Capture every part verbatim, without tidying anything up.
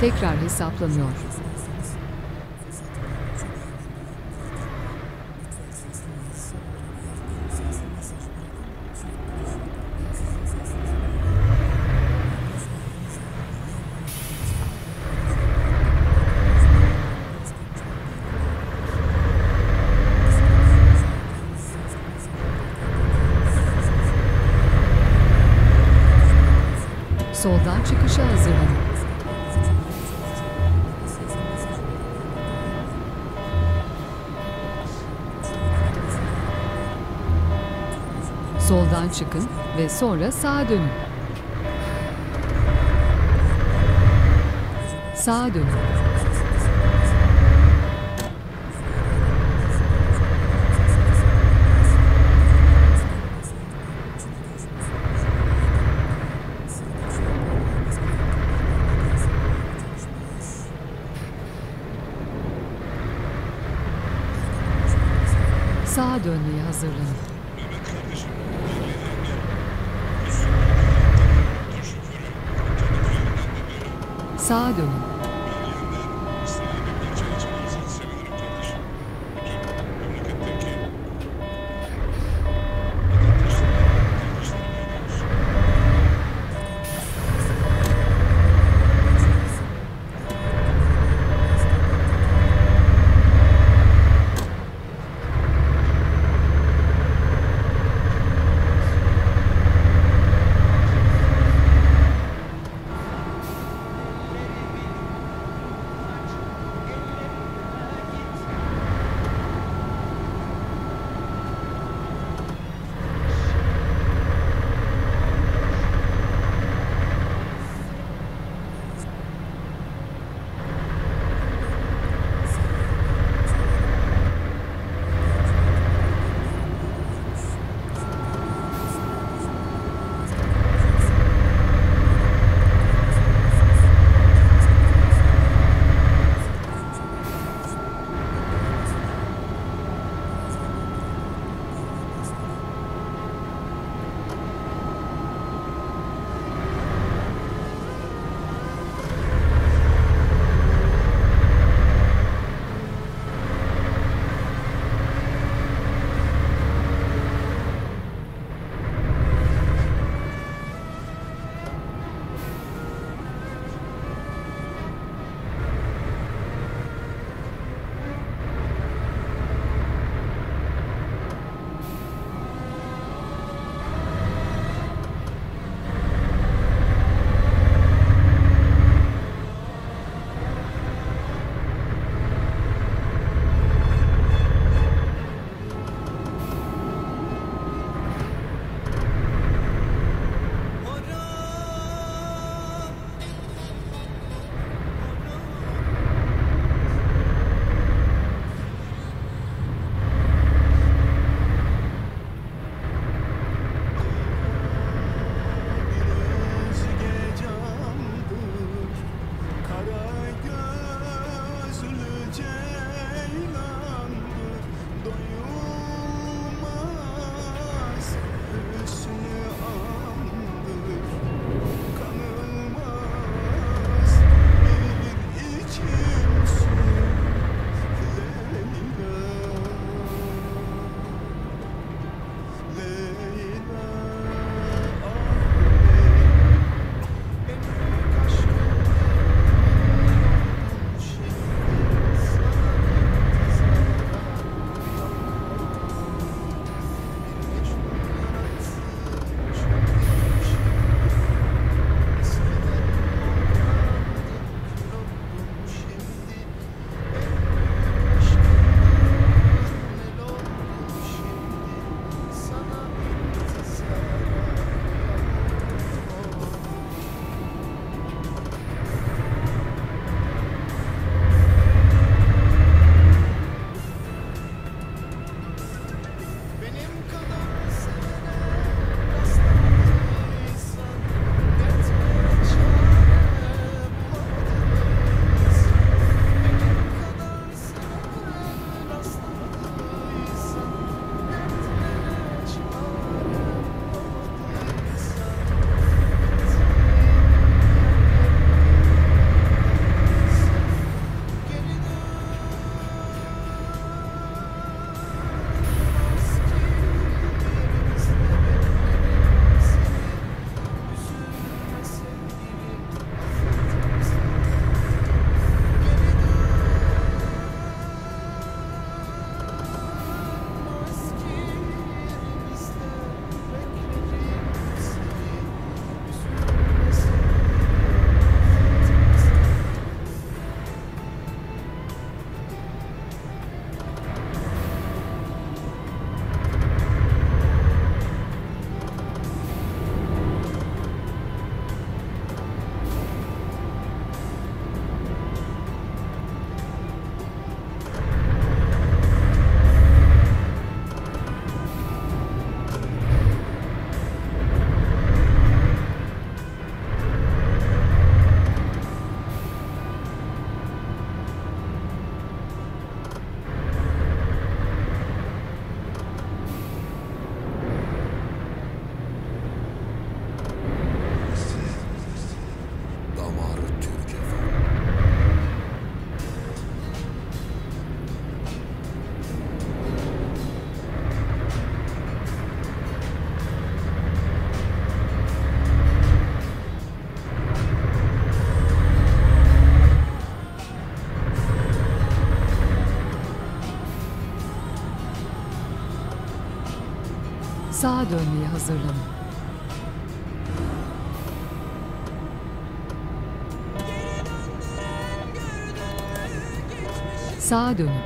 tekrar hesaplanıyor. Soldan çıkışa hazırlanın. Soldan çıkın ve sonra sağa dönün. Sağa dönün. Sağa dönmeye hazırlanın. Sağa dönün. sağa dönmeye hazırlanın. Sağa dönün.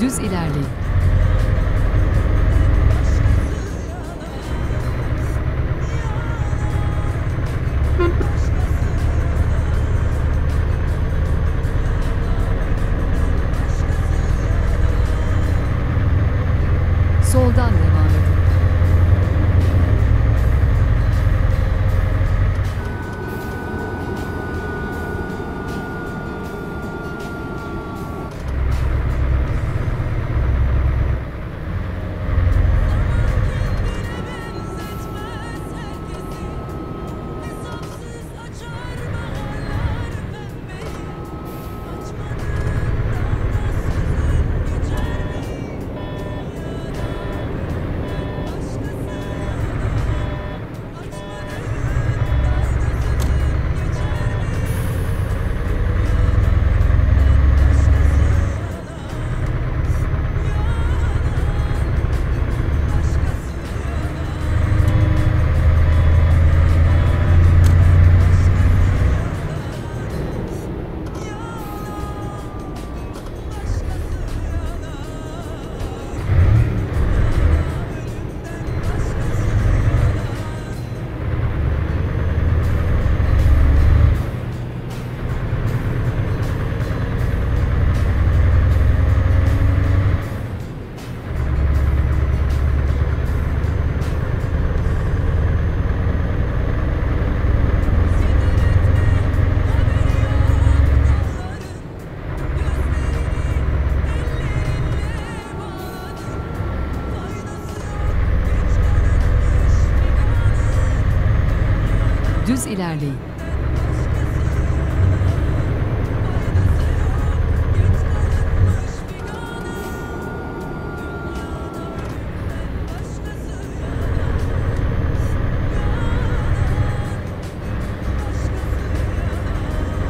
Düz ilerleyin. Soldan devam edin. Düz ilerleyin.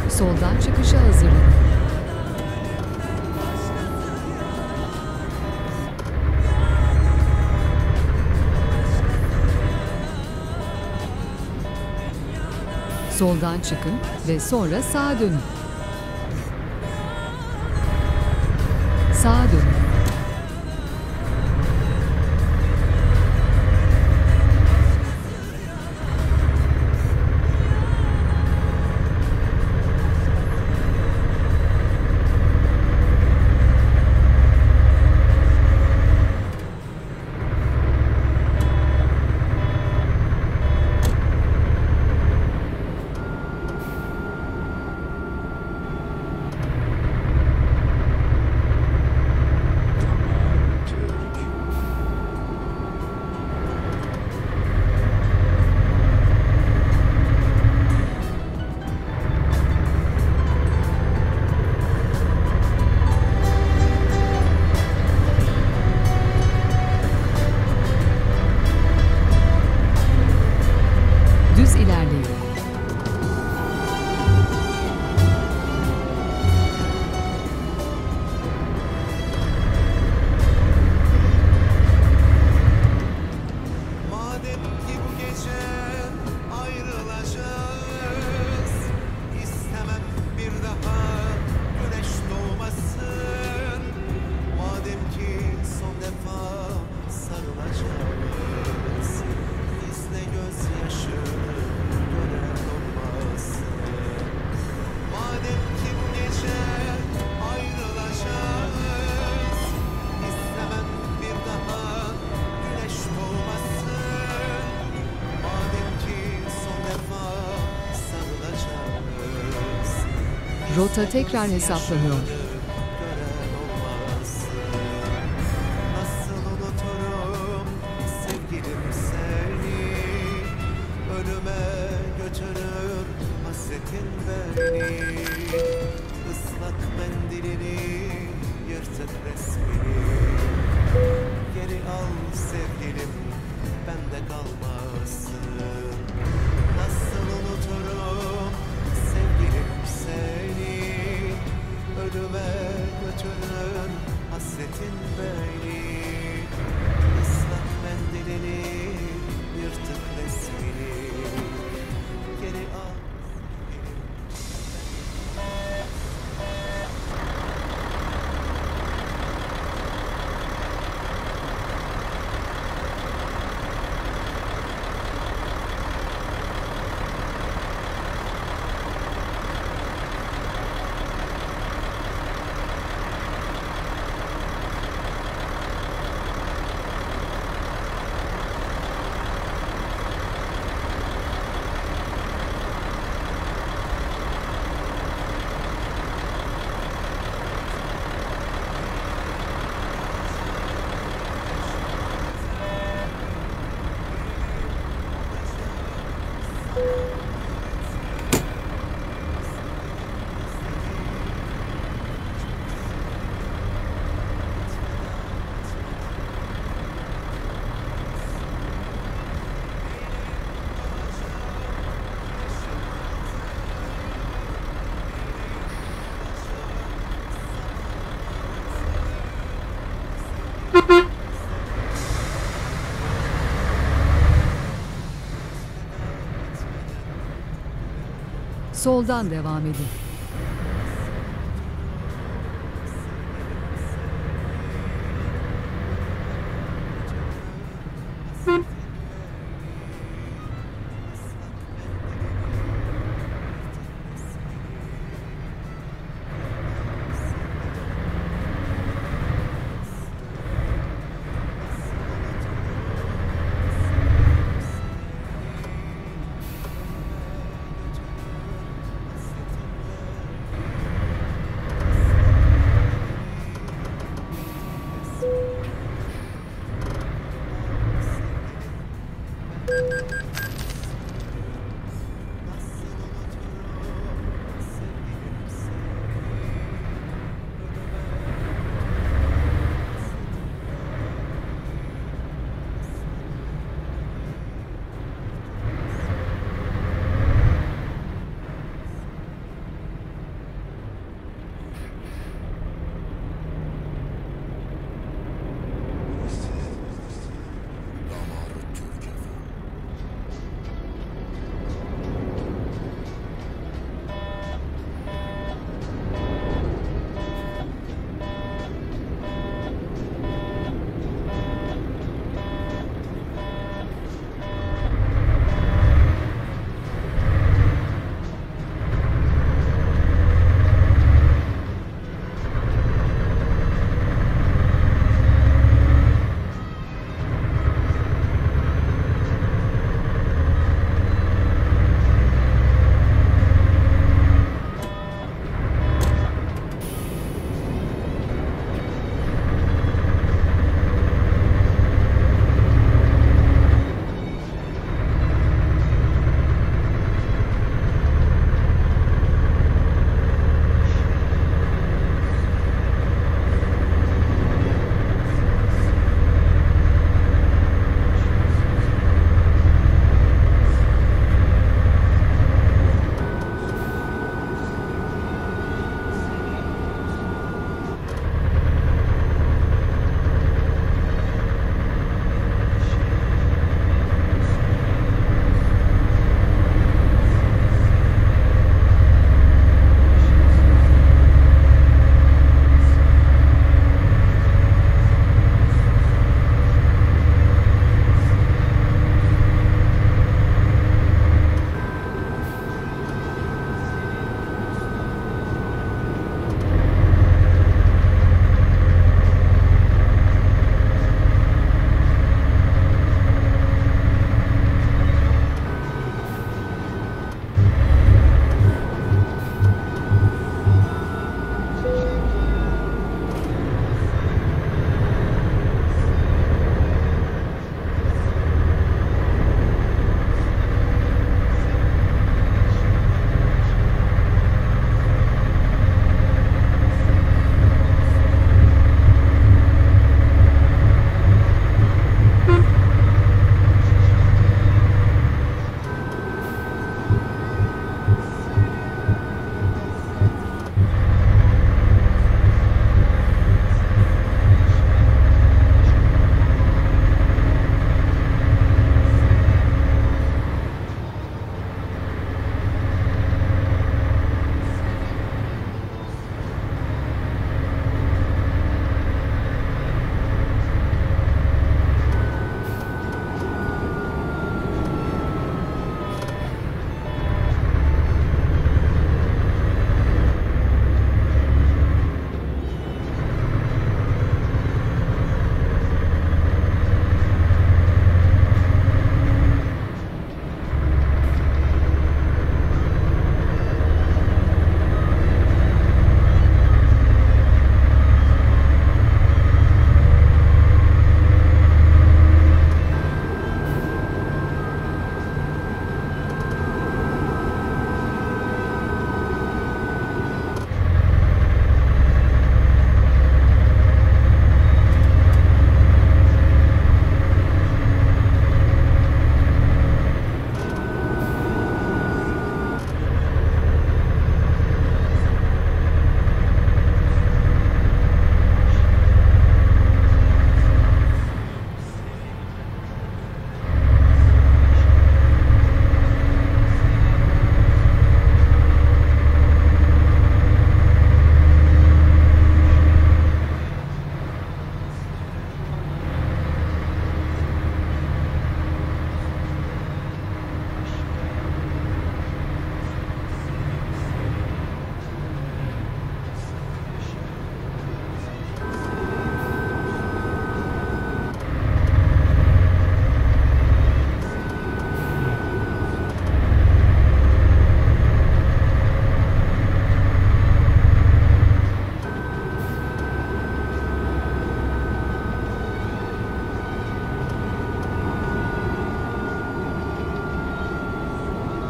Soldan çıkışa hazırlanın. Soldan çıkın ve sonra sağa dönün. Sağa dönün. Rota tekrar hesaplanıyor. Nasıl unuturum sevgilim seni? Soldan devam edin.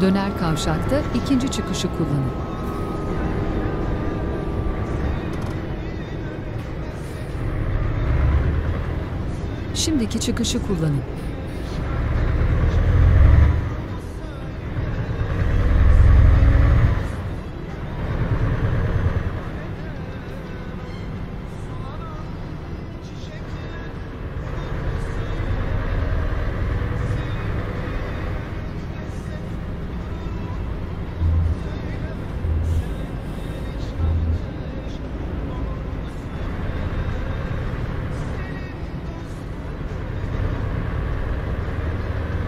Döner kavşakta ikinci çıkışı kullanın. Şimdiki çıkışı kullanın.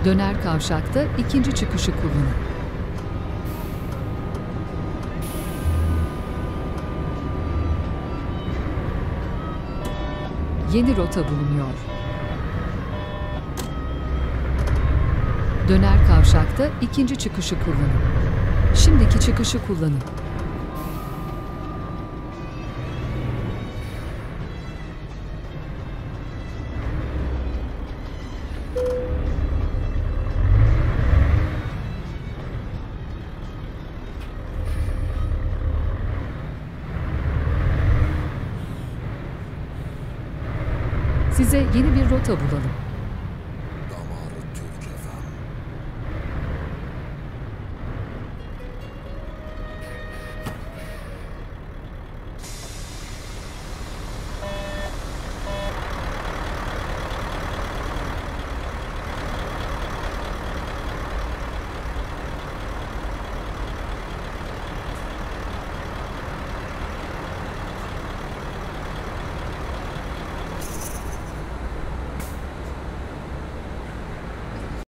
Döner kavşakta ikinci çıkışı kullanın. Yeni rota bulunuyor. Döner kavşakta ikinci çıkışı kullanın. Şimdiki çıkışı kullanın. Size yeni bir rota bulalım.